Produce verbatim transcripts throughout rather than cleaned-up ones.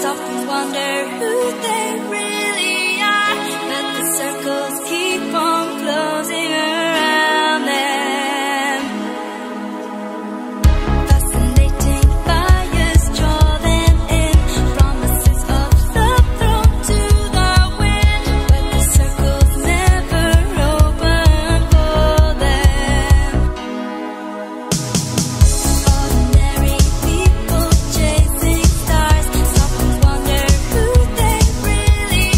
stop and wonder who they really are, but the circles keep on closing around them. Fascinating fires draw them in, promises of love thrown to the wind, but the circles never open for them. Ordinary people chasing stars, stop and wonder who they really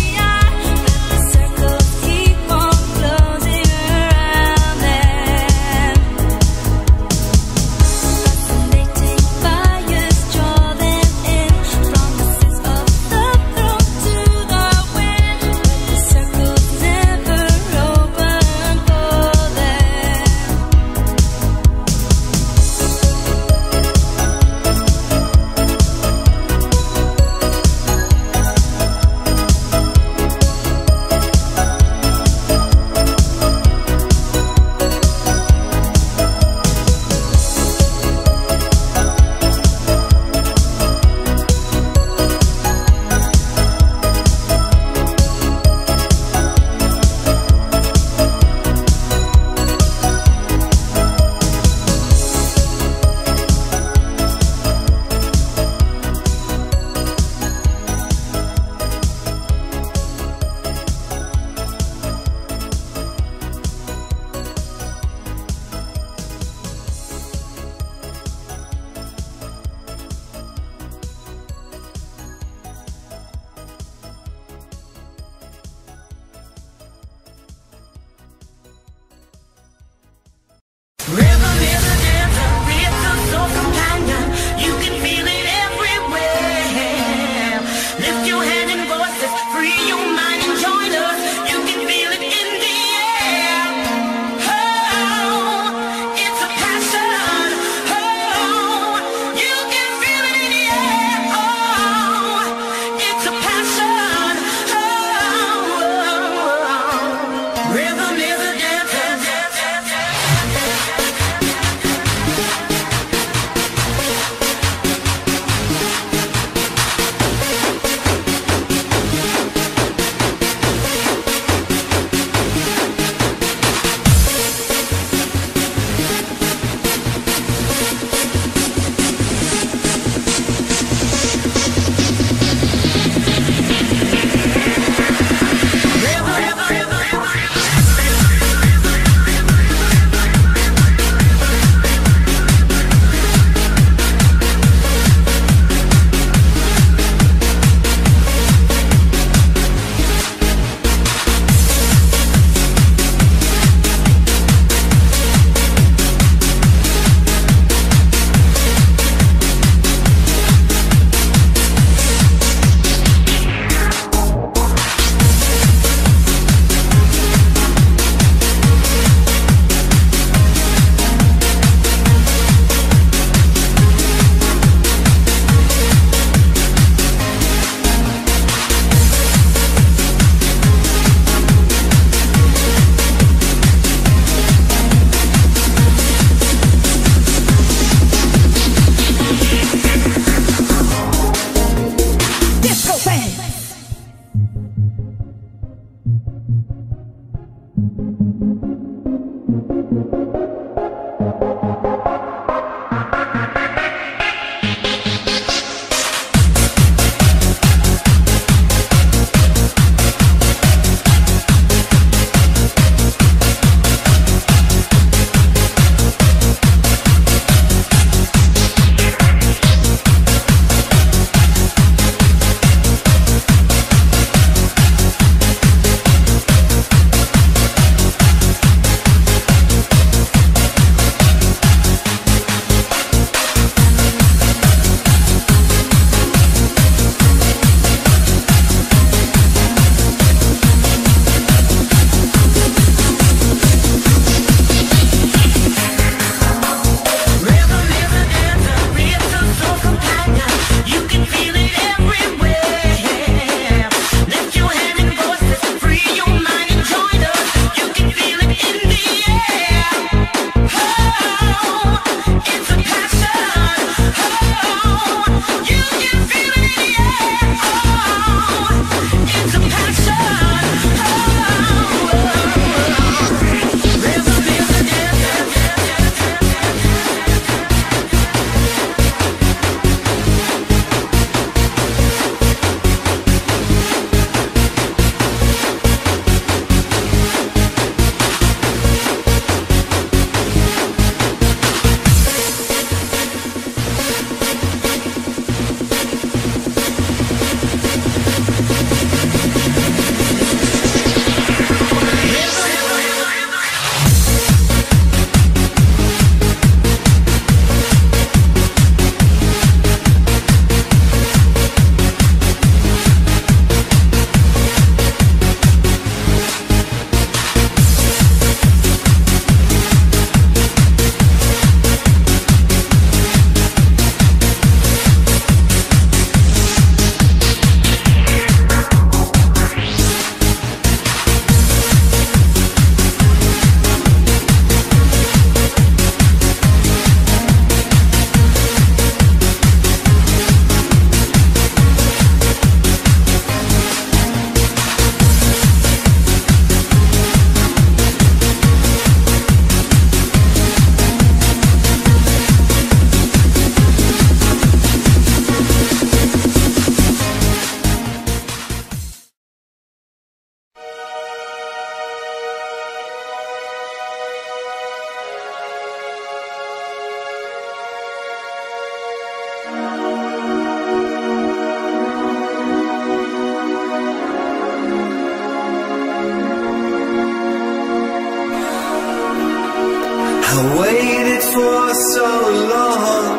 for so long.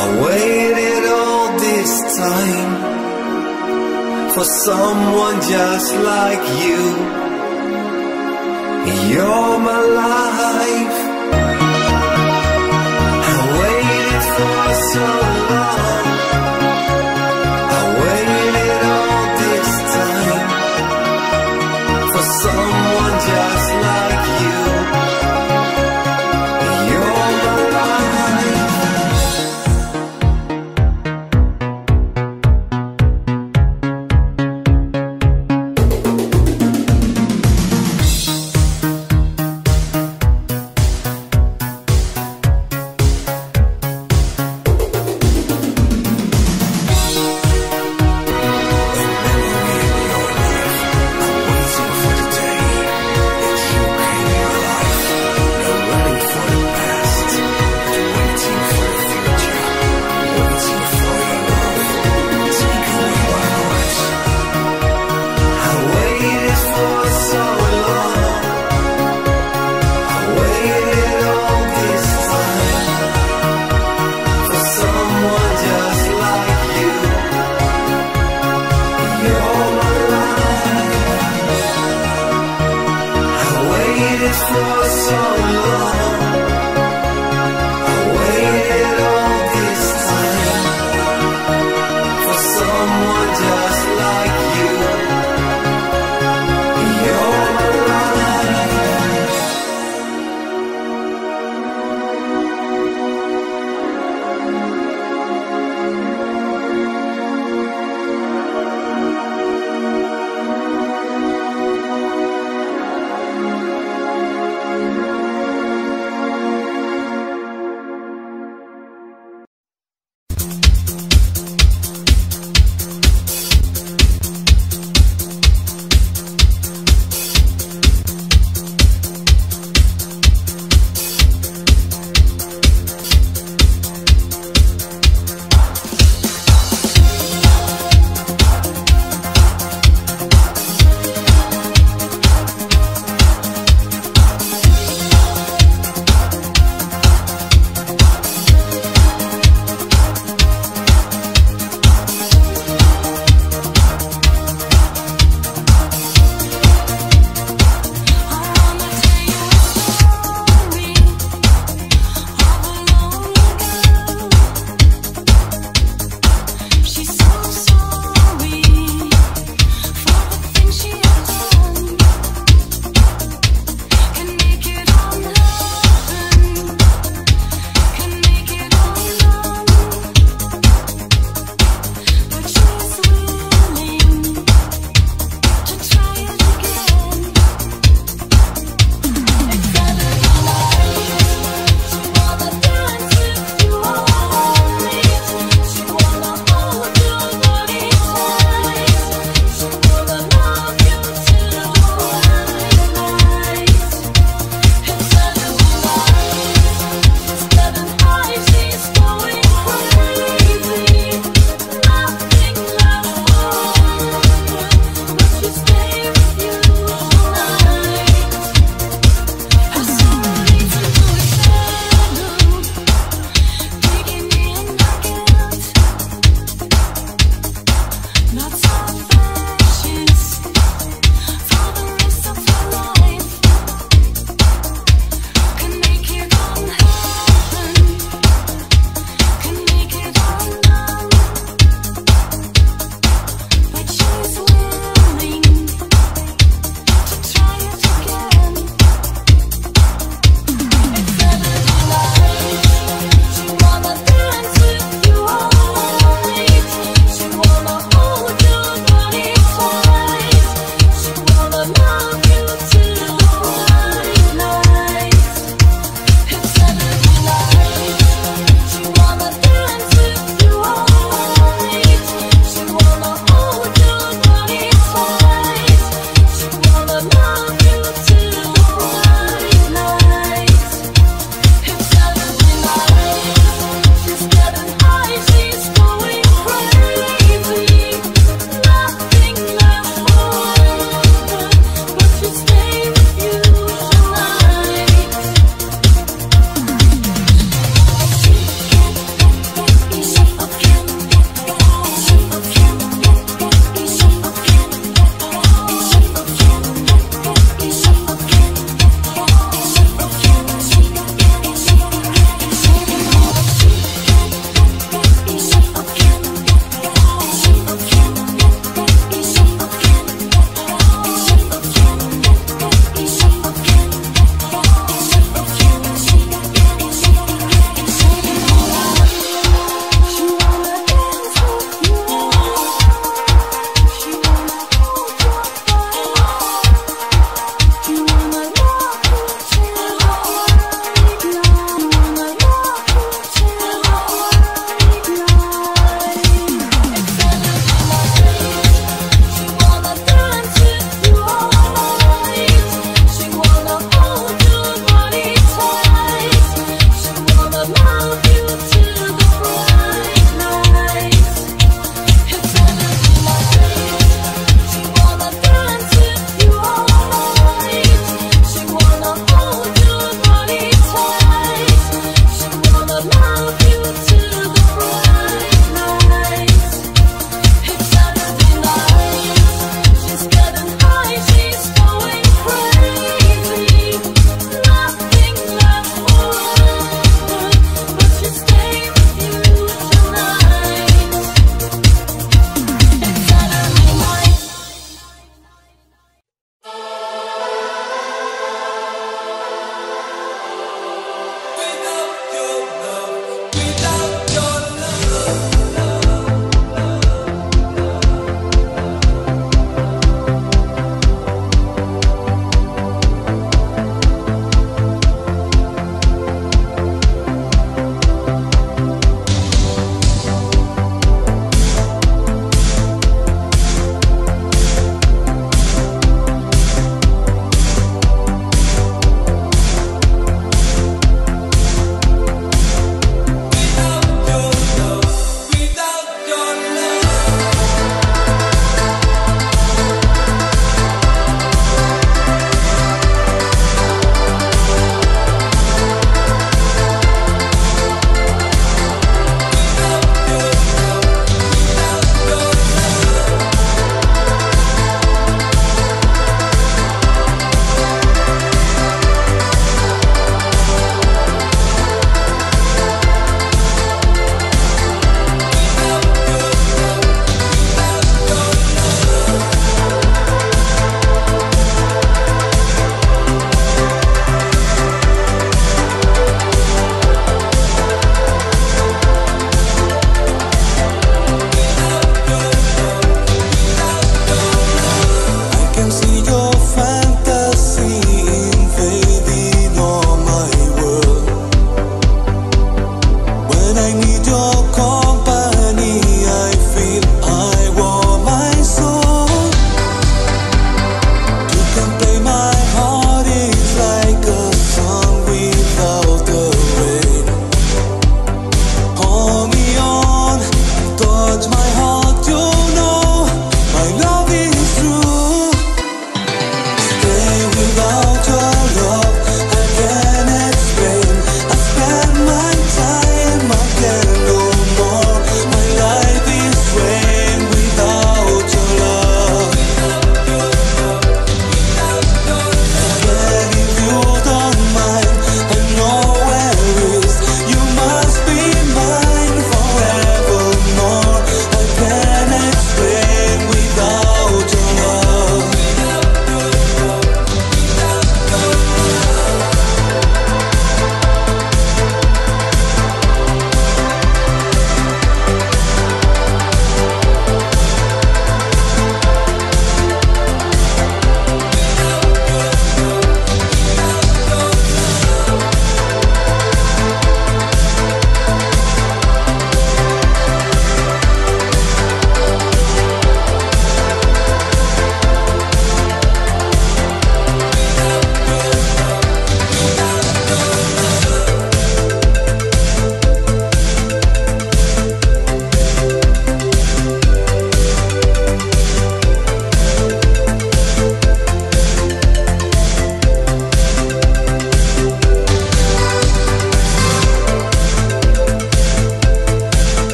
I waited all this time for someone just like you. You're my life. I waited for so long. I waited all this time for someone just like you.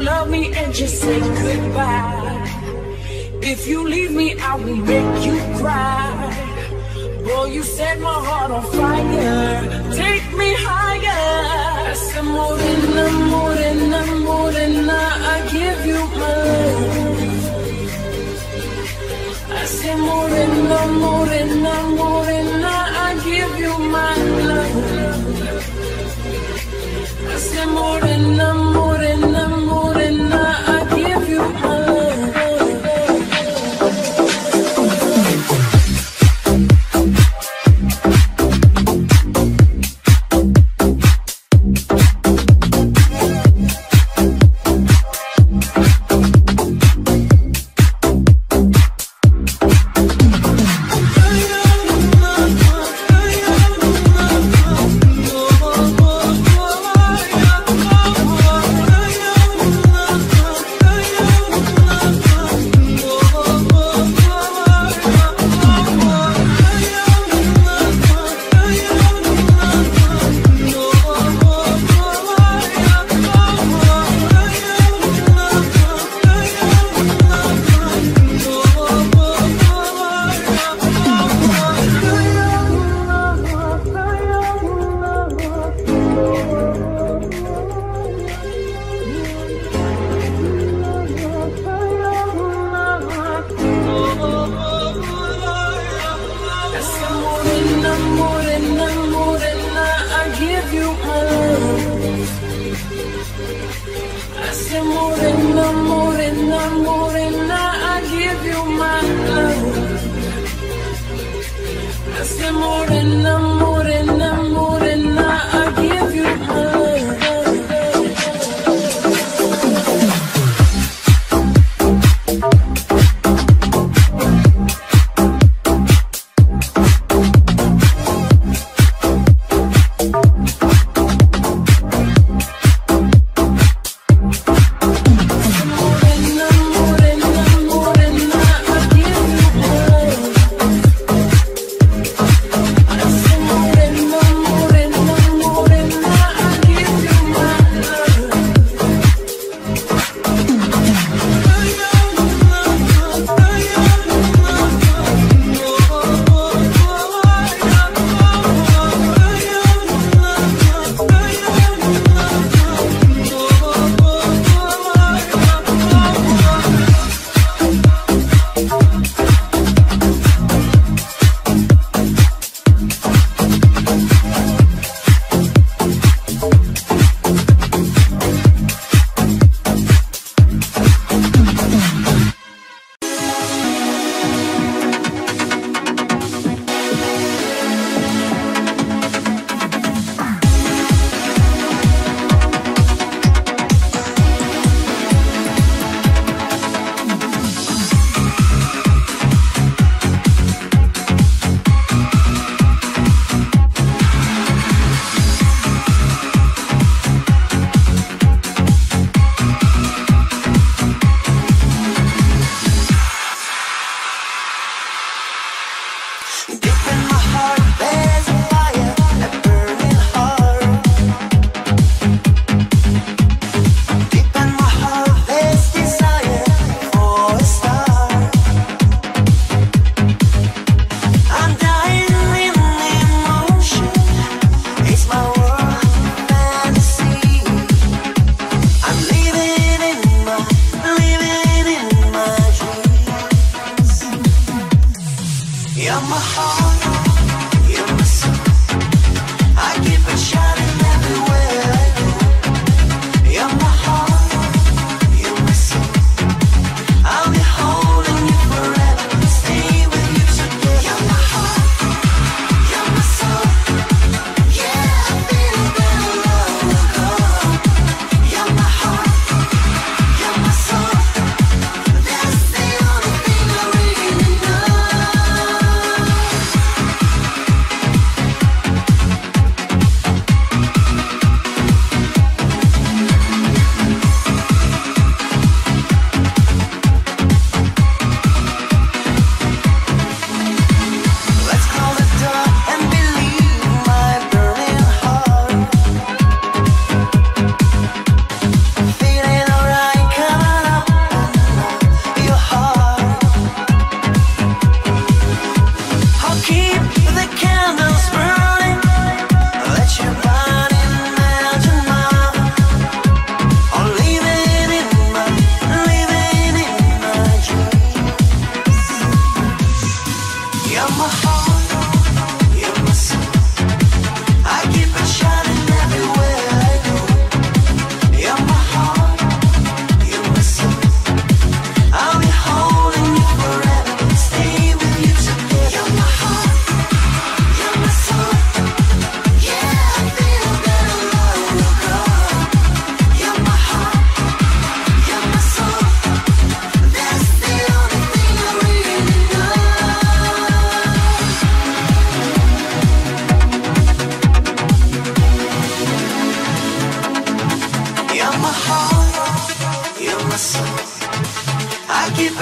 you love me and just say goodbye. If you leave me, I will make you cry. Boy, you set my heart on fire. Take me higher. Some more than a more than a more than I give you my love. I say more than a more than a more than I give you my love. I say more than a more than a more than I give you my love. I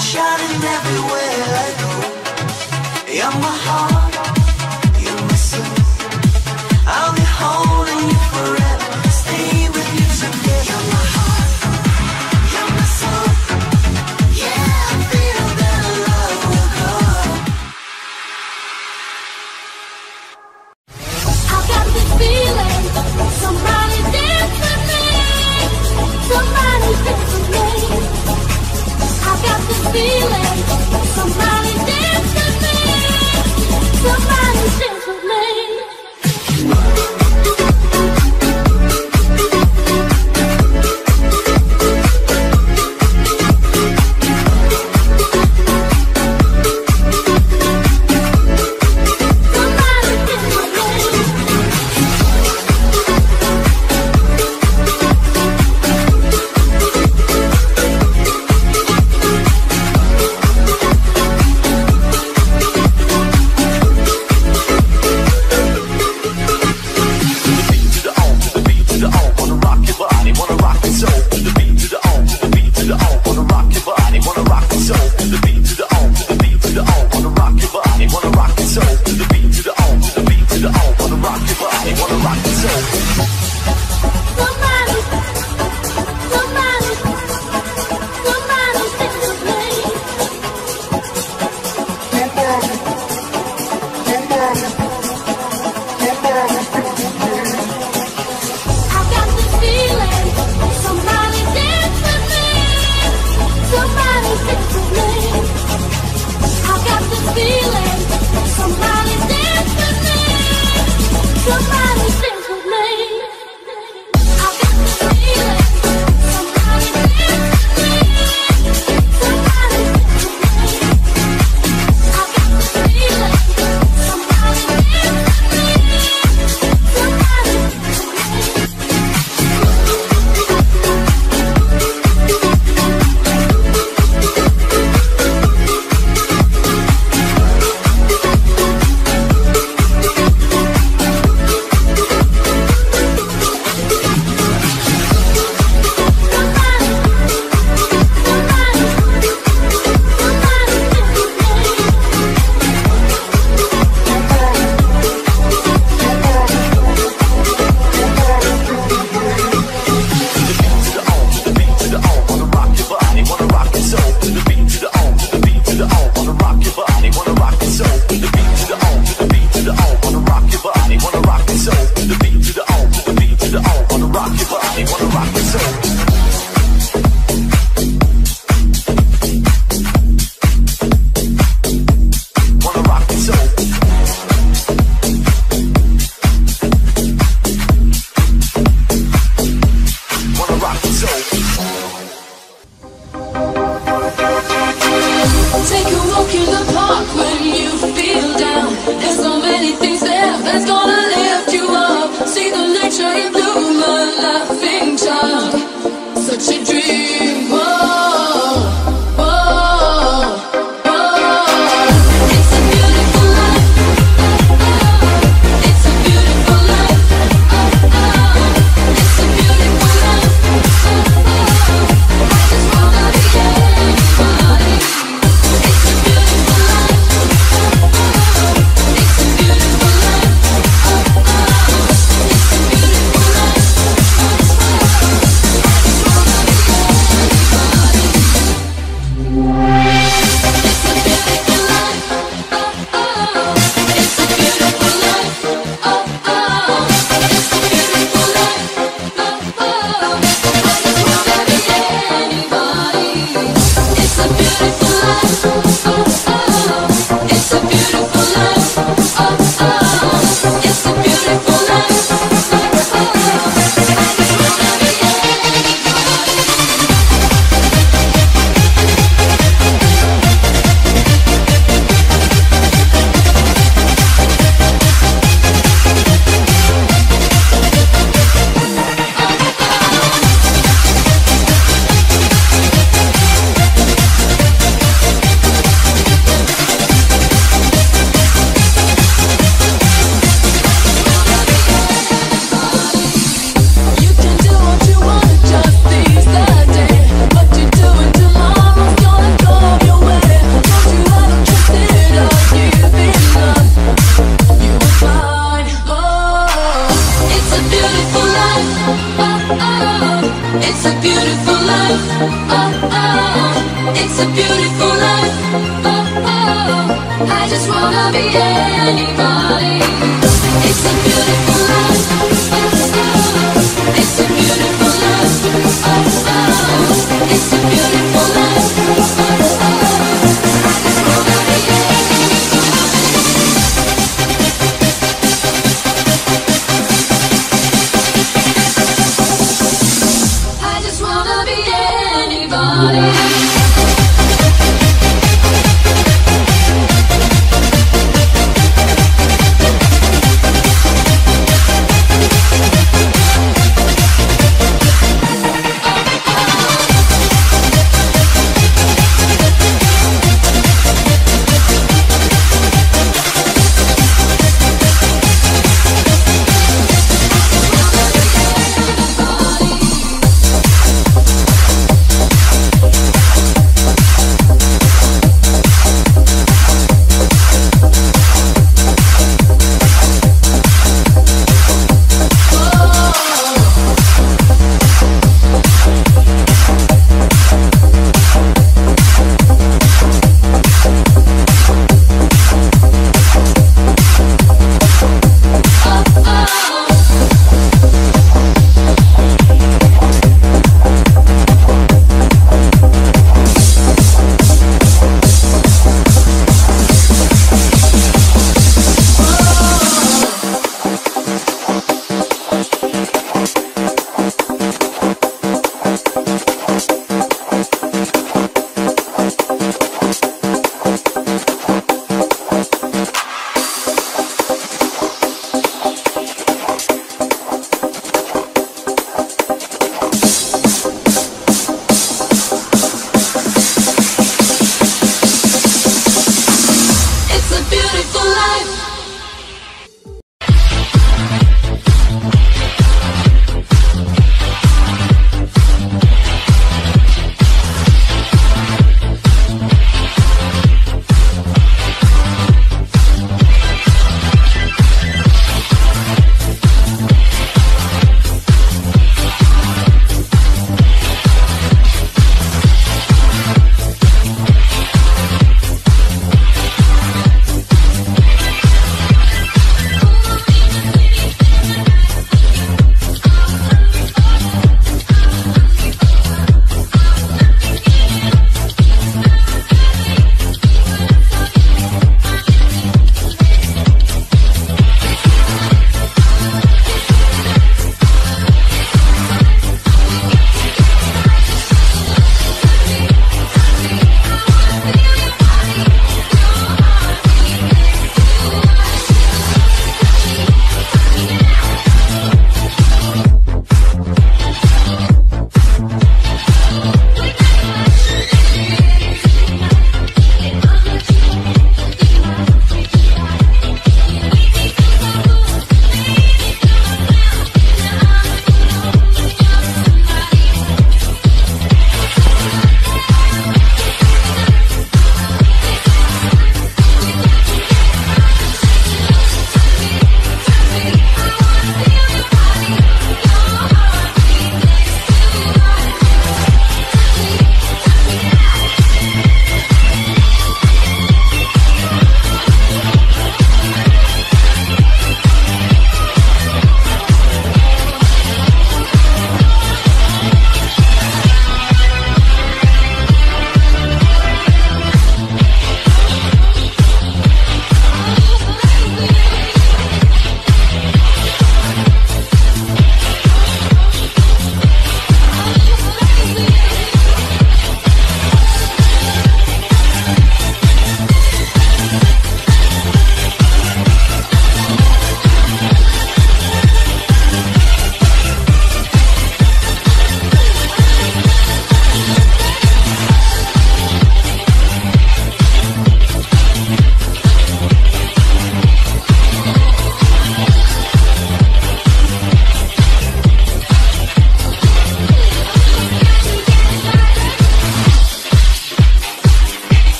shining everywhere I go. You're my heart, you're my soul. I'll be holding you forever, stay with you together. You're my heart, you're my soul. Yeah, I feel that love will go. I got this feeling, somebody dance with me. Somebody dance with me. I got this feeling. oh, oh, oh. It's a beautiful life, oh, oh, I just wanna be anybody. It's a beautiful life, oh, oh. It's a beautiful life, oh, oh. It's a beautiful life, oh, oh. I just wanna be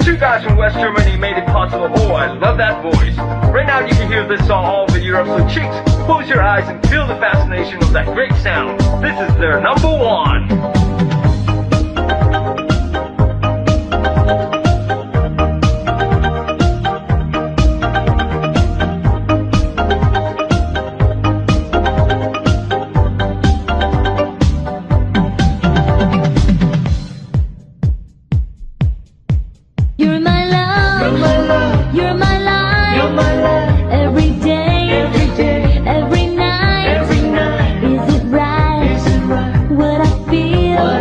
Two guys from West Germany made it possible. Oh, I love that voice. Right now you can hear hear this song all over Europe, so chicks, close your eyes and feel the fascination of that great sound. This is their number one. What I feel.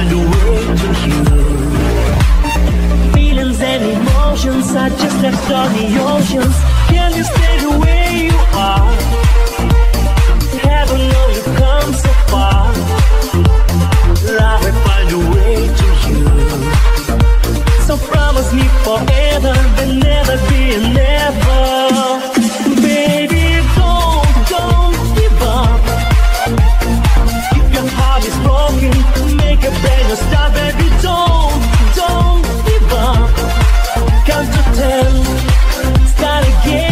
find a way to heal. Feelings and emotions are just like stormy oceans. Can you stay the way you are? Heaven only comes so far. Love and find a way to heal. So promise me forever, but never be and never. Better stop, baby, don't, don't give up. Count to ten, start again.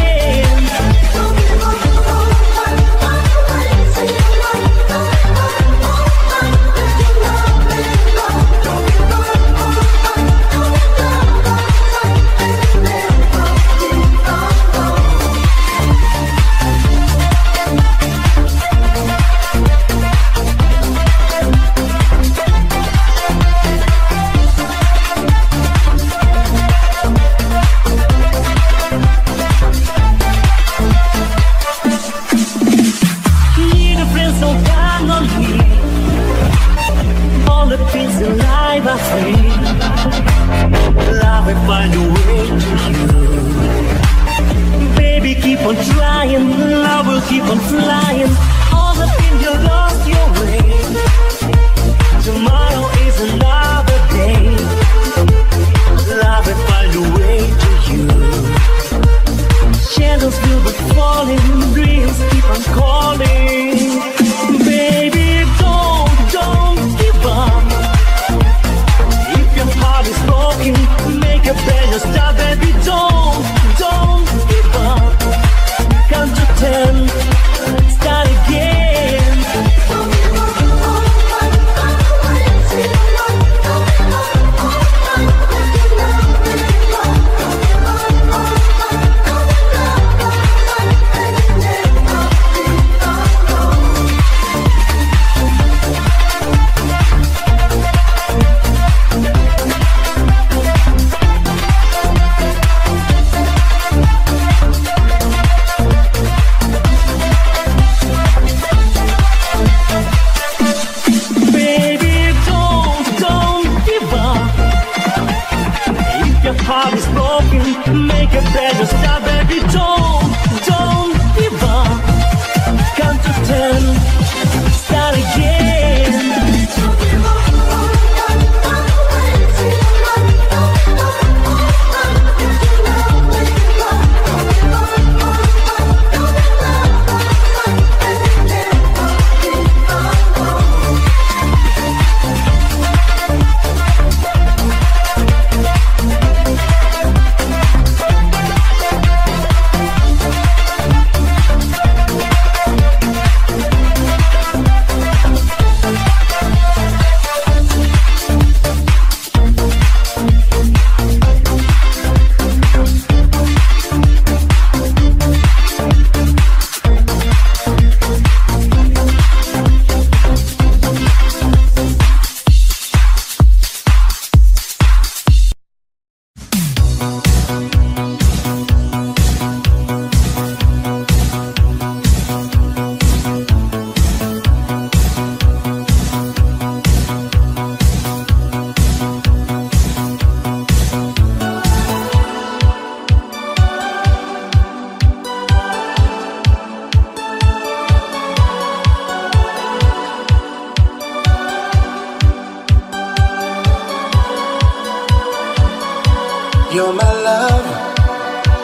You're my love,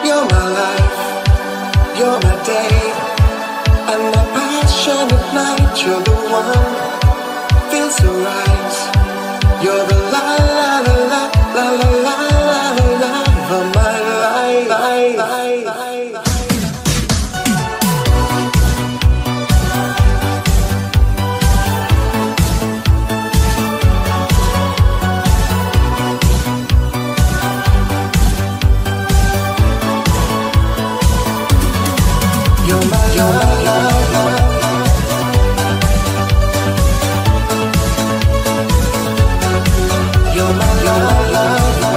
love, love.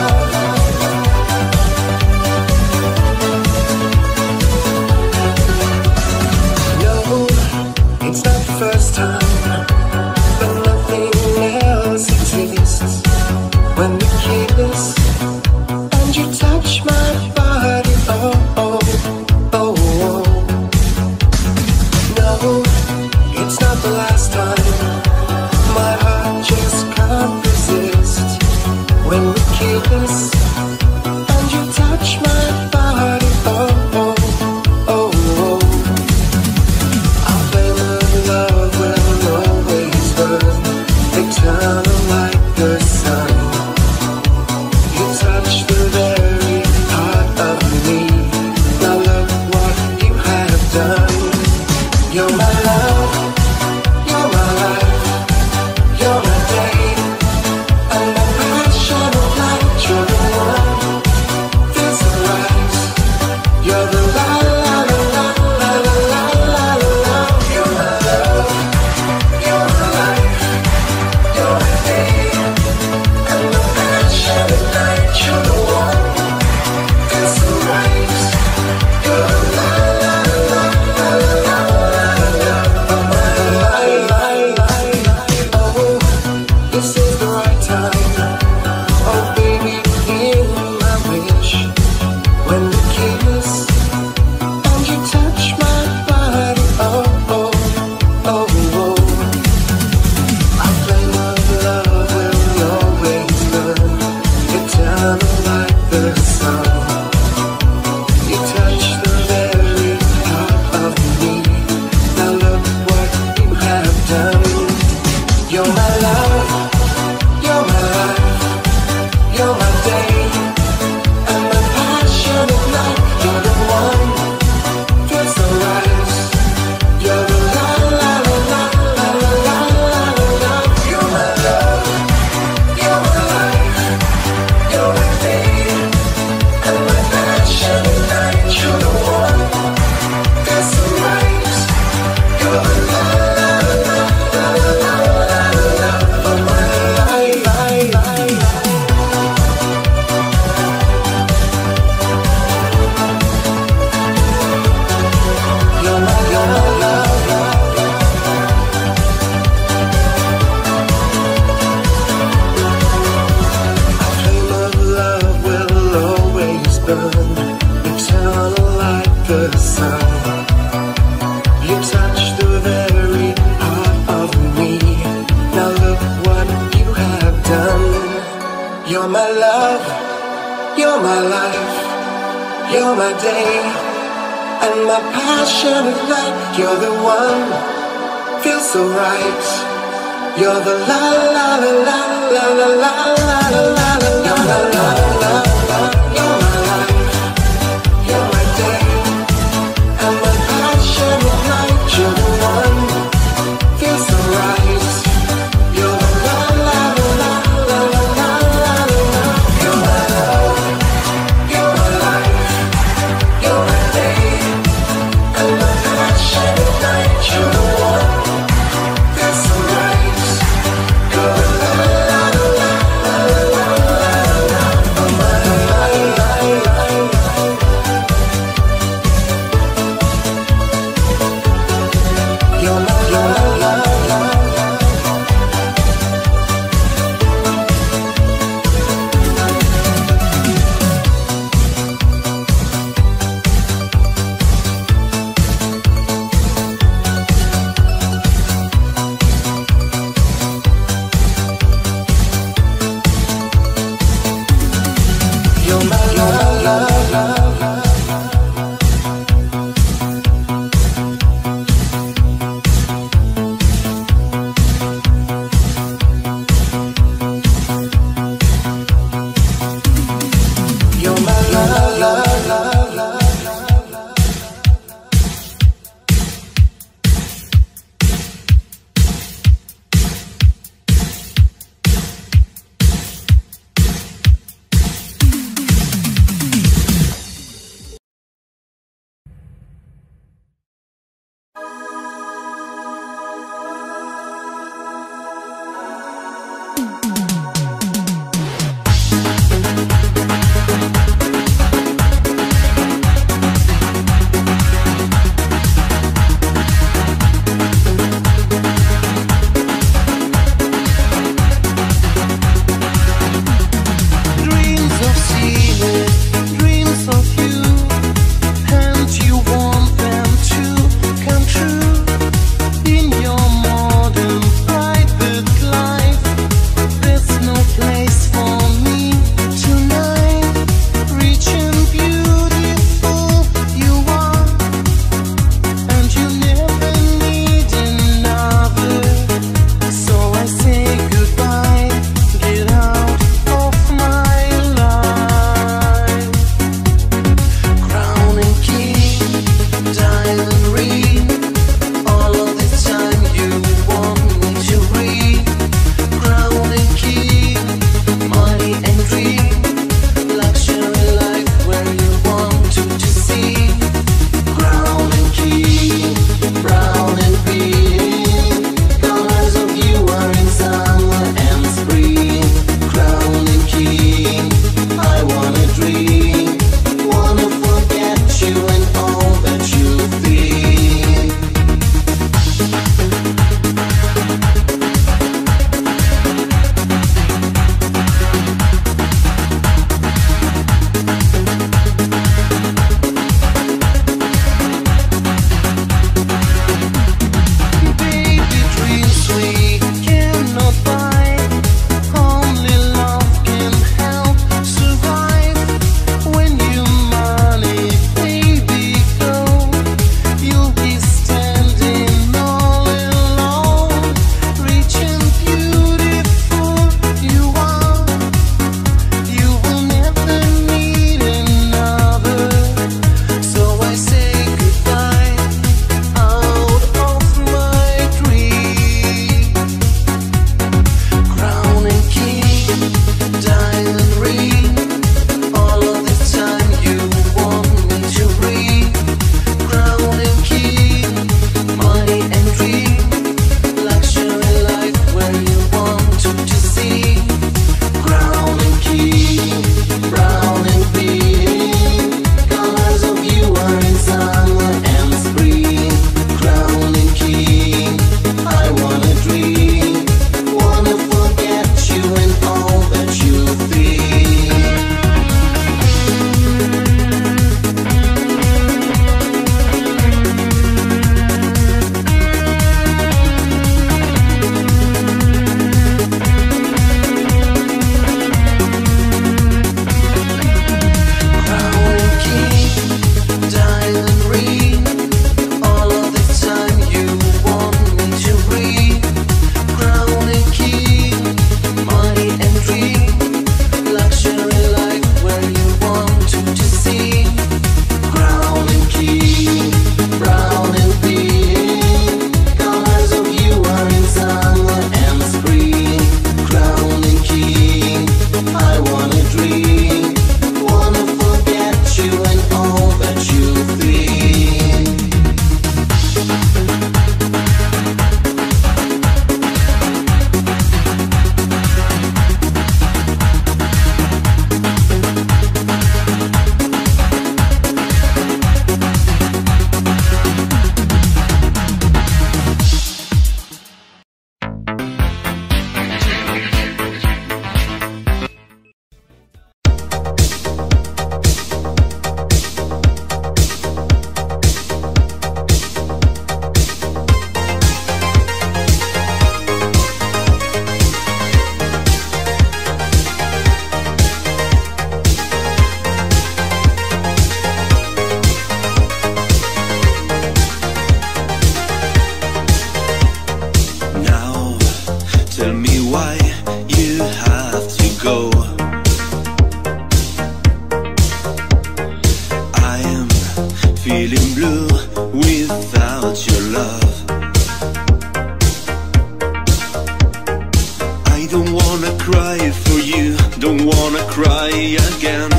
cry for you, don't wanna cry again.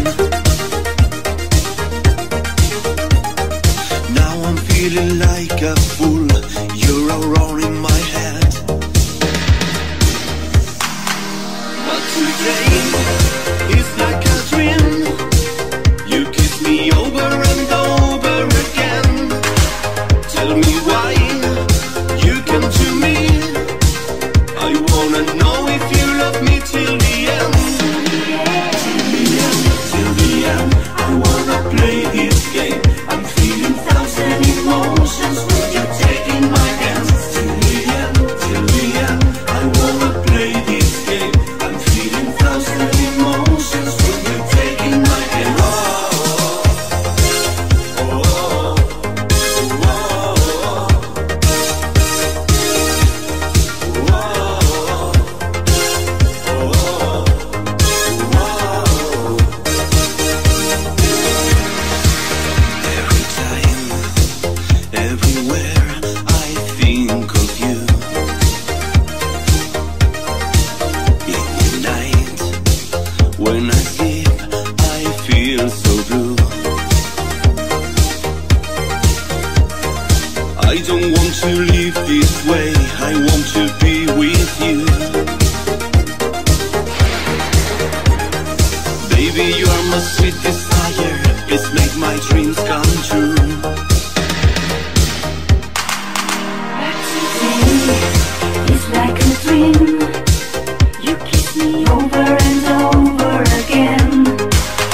Now I'm feeling like a fool, you're all wrong in my head. But today it's like a dream, you kiss me over and over again. Tell me why you come to me, I wanna know if you love me till the end. Till the end, till the end, I wanna play this game. I'm feeling thousand emotions when you're taking my hands. Till the end, till the end, I wanna play this game. I'm feeling thousand emotions when you're taking my hands. Oh, oh, oh, oh, oh, oh, oh, oh. Everywhere I think of you, in the night when I sleep I feel so blue. I don't want to live this way, I want to be with you. Baby, you are my sweet desire, please make my dreams come true. It's like a dream, you kiss me over and over again. Tell me why you come to me, I wanna know if you love me till the end. But today it's like a dream, you kiss me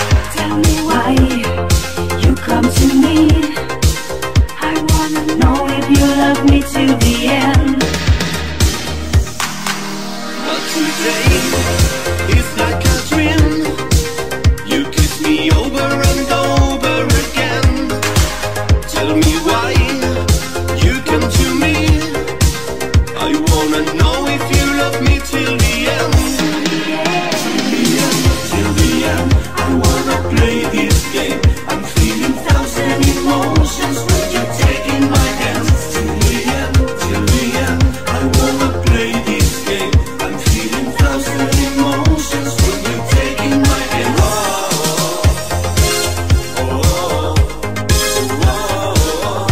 over and over again. Tell me why you come to me, I wanna know if you love me till the end. Till the end, till the end, I wanna play this game. I'm feeling thousand emotions when you're taking my hands. Till the end, till the end, I wanna play this game. I'm feeling thousand emotions when you're taking my hands. Oh, oh, oh, oh, oh, oh.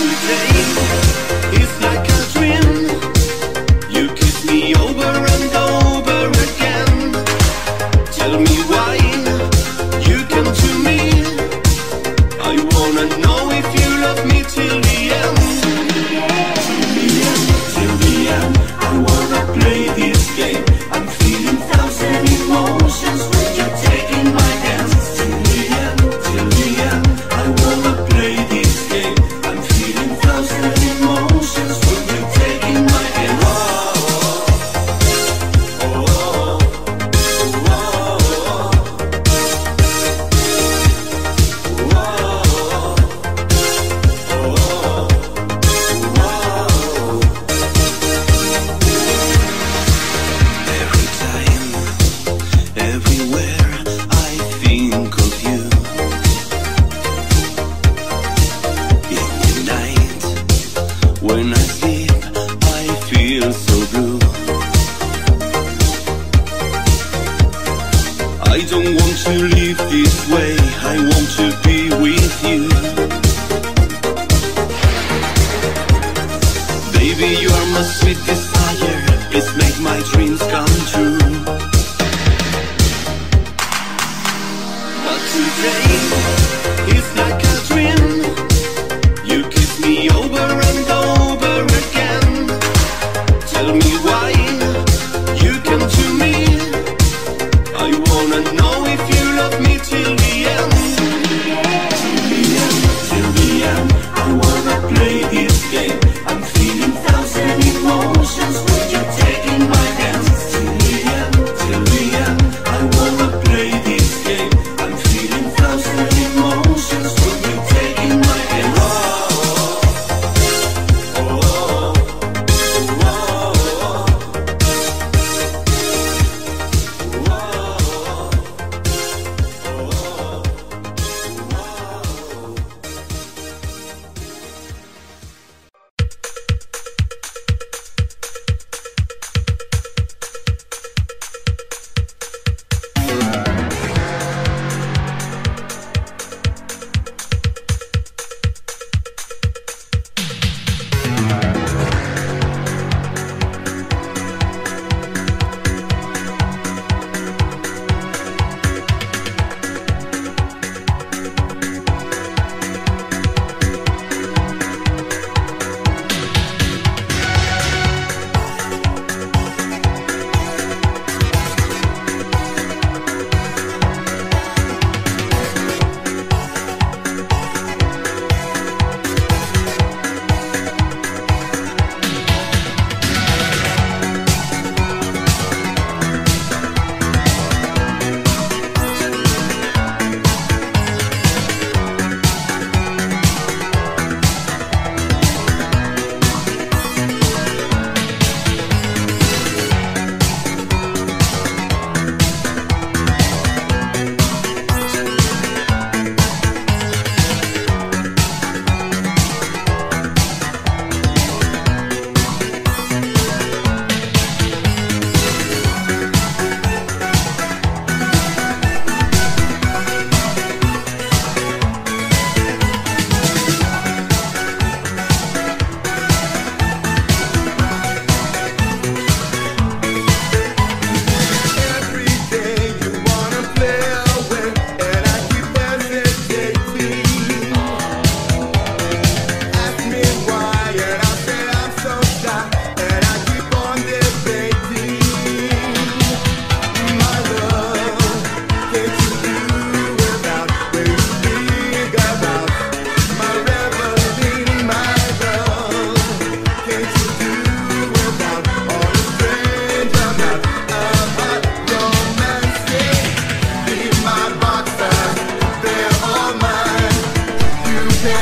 Today it's like a dream, you kiss me over and over again. Tell me why you come to me, I wanna know if you love me till the end. Till the end, till the end, I wanna play this game. I'm feeling thousand emotions when you're taking my hands. Till the end, till the end, I wanna play this game. I'm feeling thousand emotions when you're taking my hand. Oh, oh, oh, oh, oh, oh, oh. Every time, everywhere I think of you, in the night when I sleep I feel so blue. I don't want to live this way, I want to be with you. Baby, you are my sweet desire, please make my dreams come true. But today it's like a dream, you kiss me over and over again. Tell me why you come to me, I wanna know if you love me till the end.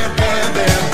bam, bam, bam.